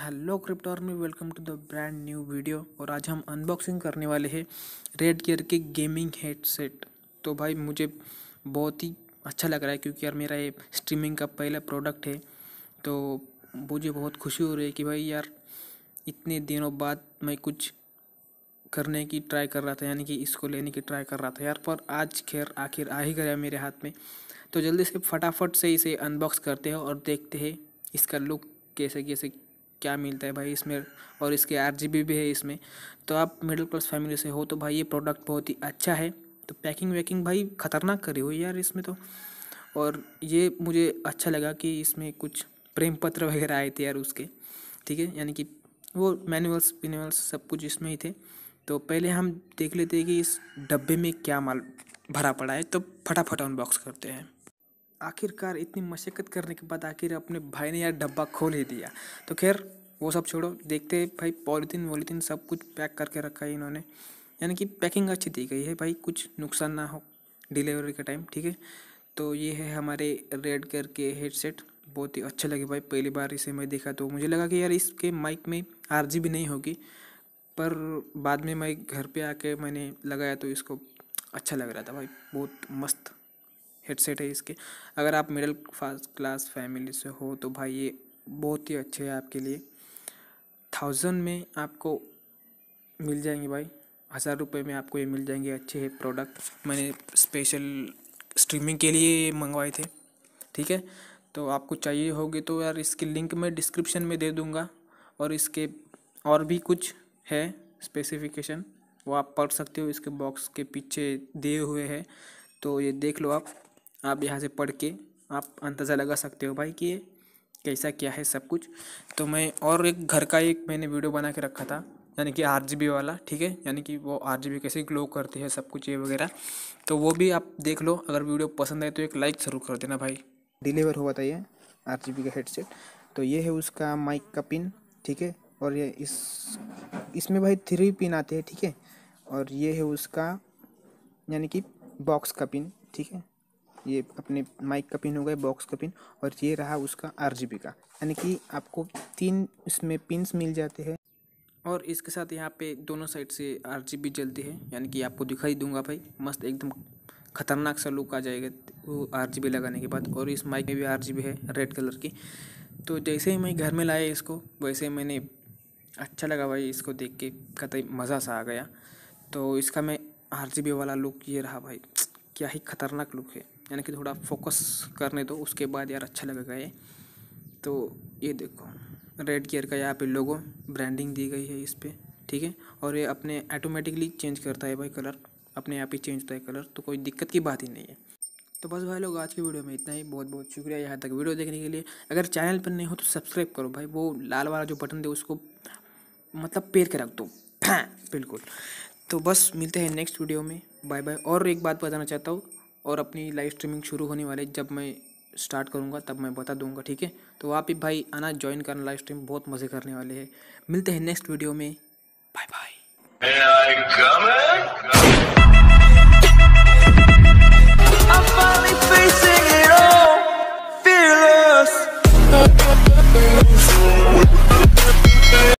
Hello crypto army, welcome to the brand new video. और आज हम अनबॉक्सिंग करने वाले हैं रेडगियर के गेमिंग हेडसेट। तो भाई मुझे बहुत ही अच्छा लग रहा है क्योंकि यार मेरा ये स्ट्रीमिंग का पहला प्रोडक्ट है, तो मुझे बहुत खुशी हो रही है कि भाई यार इतने दिनों बाद मैं कुछ करने की ट्राई कर रहा था, यानी कि इसको लेने की ट्राई कर रहा था यार, पर आज खैर आखिर आ ही गया मेरे हाथ में। तो जल्दी से फटाफट से इसे अनबॉक्स करते हैं और देखते हैं इसका लुक कैसे कैसे क्या मिलता है भाई इसमें। और इसके RGB भी है इसमें, तो आप मिडिल क्लास फैमिली से हो तो भाई ये प्रोडक्ट बहुत ही अच्छा है। तो पैकिंग वैकिंग भाई ख़तरनाक करी हुई यार इसमें तो। और ये मुझे अच्छा लगा कि इसमें कुछ प्रेम पत्र वगैरह आए थे यार उसके, ठीक है, यानी कि वो मैनुअल्स पिनुअल्स सब कुछ इसमें ही थे। तो पहले हम देख लेते हैं कि इस डब्बे में क्या माल भरा पड़ा है, तो फटाफट अनबॉक्स करते हैं। आखिरकार इतनी मशक्क़त करने के बाद आखिर अपने भाई ने यार डब्बा खोल ही दिया। तो खैर वो सब छोड़ो, देखते हैं भाई पॉलीथीन वॉलीथीन सब कुछ पैक करके रखा है इन्होंने, यानी कि पैकिंग अच्छी दी गई है भाई, कुछ नुकसान ना हो डिलीवरी के टाइम, ठीक है। तो ये है हमारे रेडगियर के हेडसेट, बहुत ही अच्छे लगे भाई। पहली बार इसे मैं देखा तो मुझे लगा कि यार इसके माइक में RGB नहीं होगी, पर बाद में मैं घर पर आके मैंने लगाया तो इसको अच्छा लग रहा था भाई, बहुत मस्त हेडसेट है इसके। अगर आप मिडिल क्लास फैमिली से हो तो भाई ये बहुत ही अच्छे है आपके लिए। 1000 में आपको मिल जाएंगे भाई, 1000 रुपये में आपको ये मिल जाएंगे, अच्छे है प्रोडक्ट। मैंने स्पेशल स्ट्रीमिंग के लिए मंगवाए थे, ठीक है। तो आपको चाहिए होगी तो यार इसकी लिंक मैं डिस्क्रिप्शन में दे दूँगा, और इसके और भी कुछ है स्पेसिफिकेशन वो आप पढ़ सकते हो, इसके बॉक्स के पीछे दिए हुए हैं। तो ये देख लो आप यहाँ से पढ़ के आप अंदाज़ा लगा सकते हो भाई कि ये कैसा क्या है सब कुछ। तो मैं और एक घर का एक मैंने वीडियो बना के रखा था, यानी कि RGB वाला, ठीक है, यानी कि वो RGB कैसे ग्लो करती है सब कुछ ये वगैरह, तो वो भी आप देख लो। अगर वीडियो पसंद आए तो एक लाइक ज़रूर कर देना भाई। डिलीवर हुआ था ये RGB का हेडसेट। तो ये है उसका माइक का पिन, ठीक है, और ये इसमें भाई 3 पिन आते हैं, ठीक है, और ये है उसका यानी कि बॉक्स का पिन, ठीक है, ये अपने माइक का पिन हो गया, बॉक्स का पिन, और ये रहा उसका RGB का, यानी कि आपको 3 इसमें पिन्स मिल जाते हैं। और इसके साथ यहाँ पे दोनों साइड से RGB जलती है, यानी कि आपको दिखाई दूंगा भाई, मस्त एकदम खतरनाक सा लुक आ जाएगा वो RGB लगाने के बाद। और इस माइक में भी RGB है रेड कलर की। तो जैसे ही मैं घर में लाया इसको, वैसे मैंने अच्छा लगा भाई इसको देख के, कतई मज़ा सा आ गया। तो इसका मैं RGB वाला लुक ये रहा भाई, क्या ही खतरनाक लुक है, यानी कि थोड़ा फोकस करने दो उसके बाद यार अच्छा लगेगा ये। तो ये देखो रेडगियर का यहाँ पे लोगो ब्रांडिंग दी गई है इस पर, ठीक है, और ये अपने ऑटोमेटिकली चेंज करता है भाई कलर, अपने आप ही चेंज होता है कलर, तो कोई दिक्कत की बात ही नहीं है। तो बस भाई लोग आज की वीडियो में इतना ही, बहुत बहुत शुक्रिया यहाँ तक वीडियो देखने के लिए। अगर चैनल पर नहीं हो तो सब्सक्राइब करो भाई, वो लाल वाला जो बटन दे उसको मतलब पेर के रख दो बिल्कुल। तो बस मिलते हैं नेक्स्ट वीडियो में, बाय बाय। और एक बात बताना चाहता हूँ, और अपनी लाइव स्ट्रीमिंग शुरू होने वाली, जब मैं स्टार्ट करूँगा तब मैं बता दूँगा, ठीक है। तो आप भी भाई आना ज्वाइन करना, लाइव स्ट्रीम बहुत मज़े करने वाले हैं। मिलते हैं नेक्स्ट वीडियो में, बाय बाय।